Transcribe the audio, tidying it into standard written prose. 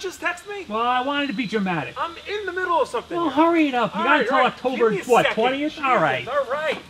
didn't just text me? Well, I wanted to be dramatic. I'm in the middle of something. Well, hurry it up. You got until October 20th? All right.